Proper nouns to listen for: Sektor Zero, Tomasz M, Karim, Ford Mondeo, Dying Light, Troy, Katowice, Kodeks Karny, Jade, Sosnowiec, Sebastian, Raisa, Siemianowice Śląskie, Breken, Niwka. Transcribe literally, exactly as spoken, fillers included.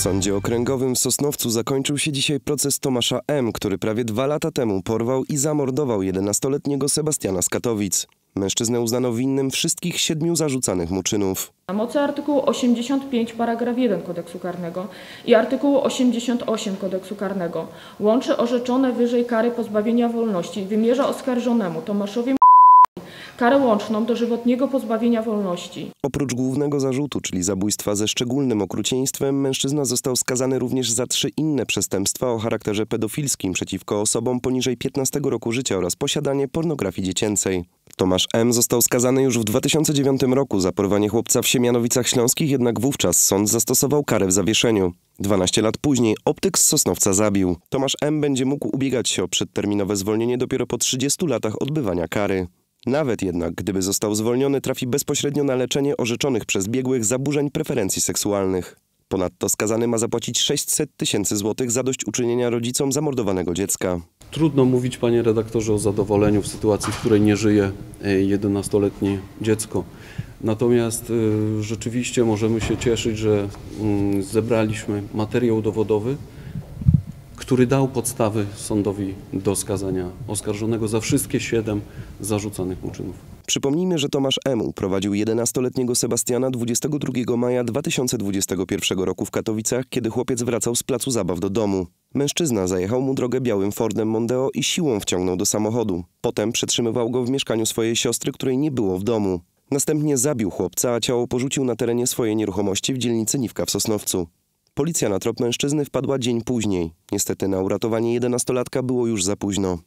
W sądzie okręgowym w Sosnowcu zakończył się dzisiaj proces Tomasza M, który prawie dwa lata temu porwał i zamordował jedenastoletniego Sebastiana z Katowic. Mężczyznę uznano winnym wszystkich siedmiu zarzucanych mu czynów. Na mocy artykułu osiemdziesiątego piątego paragraf jeden Kodeksu Karnego i artykułu osiemdziesiątego ósmego Kodeksu Karnego łączy orzeczone wyżej kary pozbawienia wolności i wymierza oskarżonemu Tomaszowi M karę łączną dożywotniego pozbawienia wolności. Oprócz głównego zarzutu, czyli zabójstwa ze szczególnym okrucieństwem, mężczyzna został skazany również za trzy inne przestępstwa o charakterze pedofilskim przeciwko osobom poniżej piętnastego roku życia oraz posiadanie pornografii dziecięcej. Tomasz M. został skazany już w dwa tysiące dziewiątym roku za porwanie chłopca w Siemianowicach Śląskich, jednak wówczas sąd zastosował karę w zawieszeniu. dwanaście lat później optyk z Sosnowca zabił. Tomasz M. będzie mógł ubiegać się o przedterminowe zwolnienie dopiero po trzydziestu latach odbywania kary. Nawet jednak, gdyby został zwolniony, trafi bezpośrednio na leczenie orzeczonych przez biegłych zaburzeń preferencji seksualnych. Ponadto skazany ma zapłacić sześćset tysięcy złotych zadośćuczynienia rodzicom zamordowanego dziecka. Trudno mówić, panie redaktorze, o zadowoleniu w sytuacji, w której nie żyje jedenastoletnie dziecko. Natomiast rzeczywiście możemy się cieszyć, że zebraliśmy materiał dowodowy, który dał podstawy sądowi do skazania oskarżonego za wszystkie siedem zarzucanych mu czynów. Przypomnijmy, że Tomasz M. prowadził jedenastoletniego Sebastiana dwudziestego drugiego maja dwa tysiące dwudziestego pierwszego roku w Katowicach, kiedy chłopiec wracał z placu zabaw do domu. Mężczyzna zajechał mu drogę białym Fordem Mondeo i siłą wciągnął do samochodu. Potem przetrzymywał go w mieszkaniu swojej siostry, której nie było w domu. Następnie zabił chłopca, a ciało porzucił na terenie swojej nieruchomości w dzielnicy Niwka w Sosnowcu. Policja na trop mężczyzny wpadła dzień później. Niestety na uratowanie jedenastolatka było już za późno.